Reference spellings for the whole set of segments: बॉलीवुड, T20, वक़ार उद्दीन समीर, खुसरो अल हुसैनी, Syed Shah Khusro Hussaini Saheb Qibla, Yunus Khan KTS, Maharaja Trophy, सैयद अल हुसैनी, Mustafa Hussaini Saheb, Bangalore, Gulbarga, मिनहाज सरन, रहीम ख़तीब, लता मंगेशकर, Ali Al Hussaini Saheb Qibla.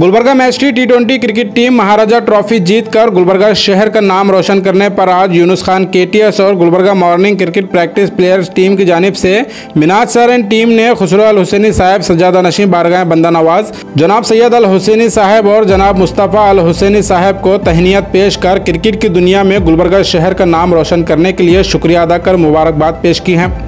गुलबर्गा में एसटी टी20 cricket team Maharaja trophy जीतकर गुलबर्गा शहर का नाम रोशन करने पर आज यूनुस खान केटीएस और Gulbarga morning cricket practice players team की जानिब से मिनहाज सरन टीम ने खुसरो अल हुसैनी साहब सज्जादा नशीं बारगाह बंदा नवाज जनाब सैयद अल हुसैनी साहब और जनाब मुस्तफ़ा अल हुसैनी साहब को तहनियत पेश कर क्रिकेट की दुनिया में गुलबर्गा शहर का नाम रोशन करने के लिए शुक्रिया अदा कर मुबारकबाद पेश की हैं।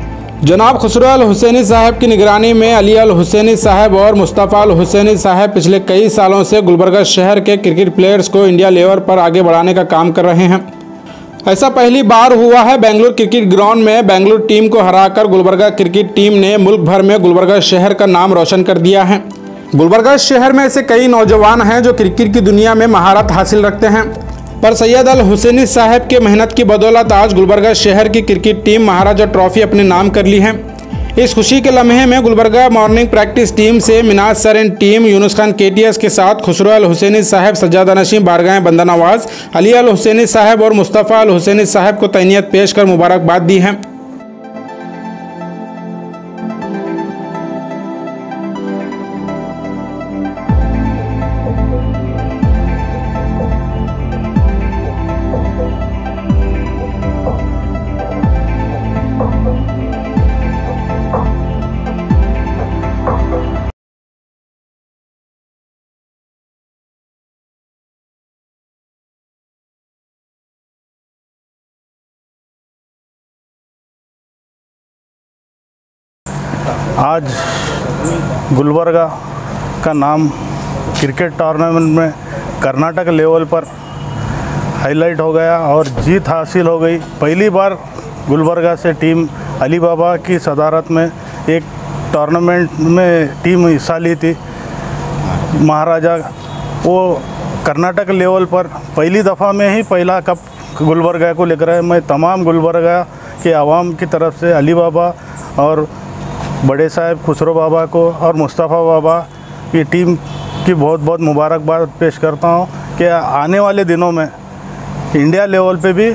जनाब खुसरो अल हुसैनी साहब की निगरानी में अली अल हुसैनी साहब और मुस्तफ़ा अल हुसैनी साहब पिछले कई सालों से गुलबर्गा शहर के क्रिकेट प्लेयर्स को इंडिया लेवल पर आगे बढ़ाने का काम कर रहे हैं। ऐसा पहली बार हुआ है। बेंगलुरु क्रिकेट ग्राउंड में बेंगलुरु टीम को हराकर गुलबर्गा क्रिकेट टीम ने मुल्क भर में गुलबर्गा शहर का नाम रोशन कर दिया है। गुलबर्गा शहर में ऐसे कई नौजवान हैं जो क्रिकेट की दुनिया में महारत हासिल रखते हैं, पर सैयद अल हुसैनी साहब के मेहनत की बदौलत आज गुलबर्गा शहर की क्रिकेट टीम महाराजा ट्रॉफी अपने नाम कर ली है। इस खुशी के लम्हे में गुलबर्गा मॉर्निंग प्रैक्टिस टीम से मिनहाज सरन टीम यूनुस खान केटीएस के साथ खुसरो अल हुसैनी साहब सज्जादा नशीं बारगाह बंदा नवाज अली अल हुसैनी साहब और मुस्तफ़ा अल हुसैनी साहब को तैनियत पेश कर मुबारकबाद दी है। आज गुलबर्गा का नाम क्रिकेट टूर्नामेंट में कर्नाटक लेवल पर हाईलाइट हो गया और जीत हासिल हो गई। पहली बार गुलबर्गा से टीम अली बाबा की सदारत में एक टूर्नामेंट में टीम हिस्सा ली थी। महाराजा वो कर्नाटक लेवल पर पहली दफ़ा में ही पहला कप गुलबर्गा को लेकर आए। मैं तमाम गुलबर्गा के आवाम की तरफ से अली बाबा और बड़े साहब खुसरो बाबा को और मुस्तफ़ा बाबा की टीम की बहुत बहुत मुबारकबाद पेश करता हूं कि आने वाले दिनों में इंडिया लेवल पे भी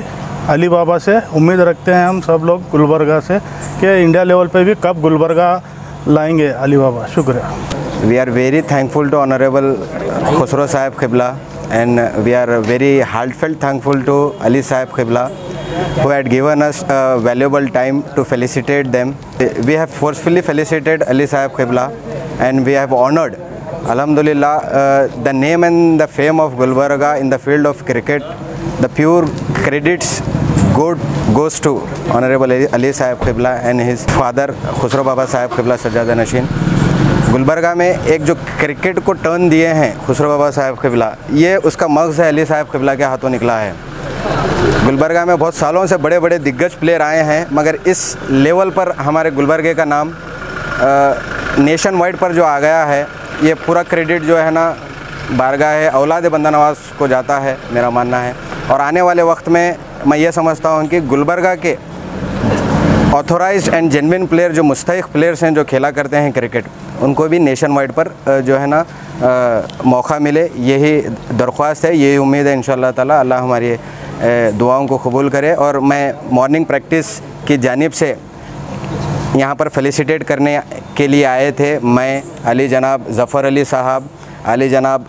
अली बाबा से उम्मीद रखते हैं हम सब लोग गुलबर्गा से कि इंडिया लेवल पे भी कब गुलबर्गा लाएंगे अली बाबा। शुक्रिया। We are very thankful to honourable Khusro sahab क़िबला and we are very heartfelt thankful to Ali sahab क़िबला who had given us a valuable time to felicitate them. We have forcefully felicitated Ali Saheb Qibla and we have honored, alhamdulillah, the name and the fame of Gulbarga in the field of cricket. The pure credits goes to Honorable Ali Saheb Qibla and his father Khusro Baba Saheb Qibla Sajjada Nashin. Gulbarga में एक जो cricket को turn दिए हैं खुसरो बाबा साहब क़िबला, ये उसका मग़ज़ है अली साहब क़िबला के हाथों निकला है। गुलबर्गा में बहुत सालों से बड़े बड़े दिग्गज प्लेयर आए हैं, मगर इस लेवल पर हमारे गुलबर्गे का नाम नेशन वाइड पर जो आ गया है, ये पूरा क्रेडिट जो है ना बारगाह है औलाद बंदा नवाज को जाता है, मेरा मानना है। और आने वाले वक्त में मैं ये समझता हूँ कि गुलबर्गा के ऑथोराइज्ड एंड जेन्युइन प्लेयर जो मुस्तहिक प्लेयर्स हैं जो खेला करते हैं क्रिकेट, उनको भी नेशन वाइड पर जो है ना मौका मिले, यही दरख्वास्त है, यही उम्मीद है। इंशाअल्लाह ताला अल्लाह हमारी दुआओं को कबूल करे। और मैं मॉर्निंग प्रैक्टिस की जानिब से यहाँ पर फेलिसिटेट करने के लिए आए थे मैं, अली जनाब ज़फ़र अली साहब, अली जनाब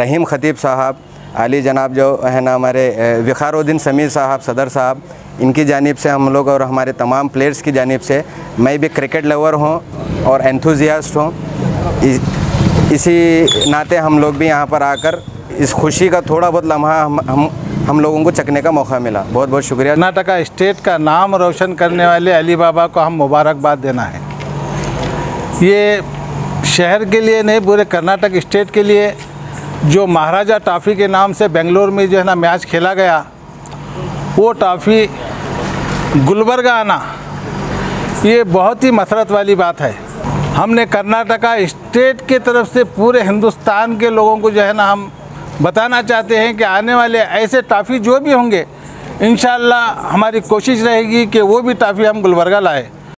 रहीम ख़तीब साहब, अली जनाब जो है ना हमारे वक़ार उद्दीन समीर साहब सदर साहब, इनकी जानिब से हम लोग और हमारे तमाम प्लेयर्स की जानिब से, मैं भी क्रिकेट लवर हूँ और एंथुजियास्ट हूँ, इसी नाते हम लोग भी यहाँ पर आकर इस खुशी का थोड़ा बहुत लम्हा हम लोगों को चखने का मौका मिला। बहुत बहुत शुक्रिया। कर्नाटक स्टेट का नाम रोशन करने वाले अली बाबा को हम मुबारकबाद देना है। ये शहर के लिए नहीं, पूरे कर्नाटक स्टेट के लिए जो महाराजा ट्रॉफी के नाम से बेंगलोर में जो है ना मैच खेला गया, वो ट्रॉफ़ी गुलबर्गा आना ये बहुत ही मसरत वाली बात है। हमने कर्नाटका स्टेट के तरफ से पूरे हिंदुस्तान के लोगों को जो है ना हम बताना चाहते हैं कि आने वाले ऐसे ट्रॉफ़ी जो भी होंगे इंशाअल्लाह हमारी कोशिश रहेगी कि वो भी ट्रॉफ़ी हम गुलबर्गा लाए।